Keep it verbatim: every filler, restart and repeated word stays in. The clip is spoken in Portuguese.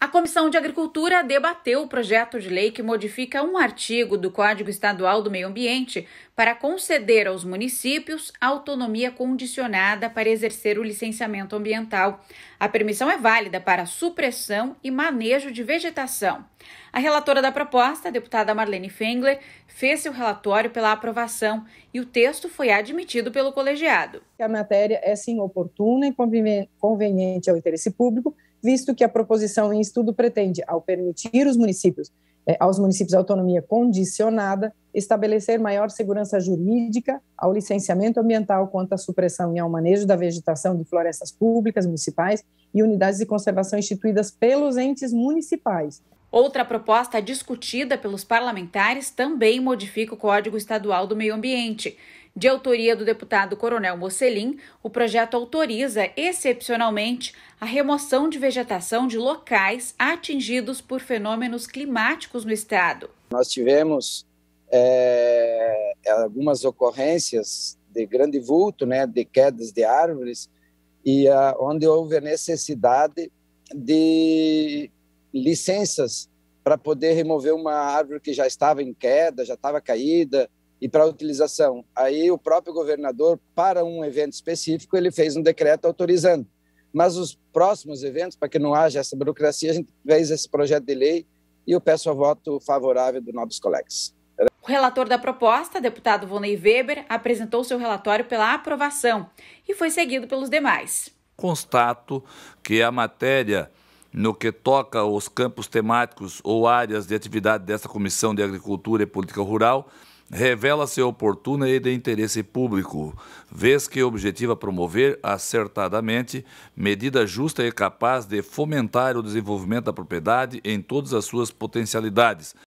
A Comissão de Agricultura debateu o projeto de lei que modifica um artigo do Código Estadual do Meio Ambiente para conceder aos municípios autonomia condicionada para exercer o licenciamento ambiental. A permissão é válida para supressão e manejo de vegetação. A relatora da proposta, a deputada Marlene Fengler, fez seu relatório pela aprovação e o texto foi admitido pelo colegiado. A matéria é sim oportuna e conveniente ao interesse público, visto que a proposição em estudo pretende, ao permitir os municípios, eh, aos municípios autonomia condicionada, estabelecer maior segurança jurídica ao licenciamento ambiental quanto à supressão e ao manejo da vegetação de florestas públicas municipais e unidades de conservação instituídas pelos entes municipais. Outra proposta discutida pelos parlamentares também modifica o Código Estadual do Meio Ambiente. De autoria do deputado Coronel Mocelin, o projeto autoriza, excepcionalmente, a remoção de vegetação de locais atingidos por fenômenos climáticos no estado. Nós tivemos é, algumas ocorrências de grande vulto, né, de quedas de árvores, e a, onde houve a necessidade de licenças para poder remover uma árvore que já estava em queda, já estava caída, e para utilização. Aí o próprio governador, para um evento específico, ele fez um decreto autorizando. Mas os próximos eventos, para que não haja essa burocracia, a gente fez esse projeto de lei e eu peço o voto favorável dos nobres colegas. O relator da proposta, deputado Volnei Weber, apresentou seu relatório pela aprovação e foi seguido pelos demais. Constato que a matéria, no que toca aos campos temáticos ou áreas de atividade desta Comissão de Agricultura e Política Rural, revela-se oportuna e de interesse público, vez que objetiva promover, acertadamente, medida justa e capaz de fomentar o desenvolvimento da propriedade em todas as suas potencialidades,